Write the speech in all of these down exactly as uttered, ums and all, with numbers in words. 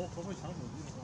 不不会抢手机的话。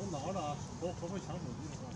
我拿了，我我会抢手机了。